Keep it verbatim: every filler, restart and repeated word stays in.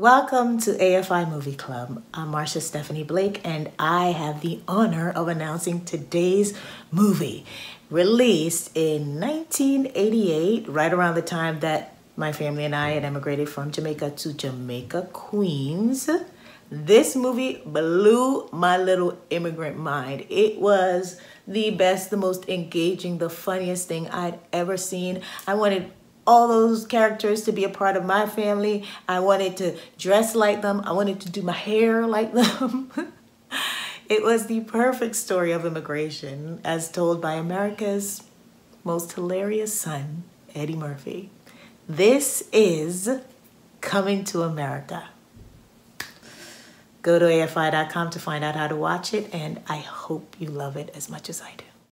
Welcome to A F I Movie Club. I'm Marsha Stephanie Blake, and I have the honor of announcing today's movie, released in nineteen eighty-eight, right around the time that my family and I had emigrated from Jamaica to Jamaica, Queens. This movie blew my little immigrant mind. It was the best, the most engaging, the funniest thing I'd ever seen. I wanted all those characters to be a part of my family. I wanted to dress like them. I wanted to do my hair like them. It was the perfect story of immigration as told by America's most hilarious son, Eddie Murphy. This is Coming to America. Go to A F I dot com to find out how to watch it, and I hope you love it as much as I do.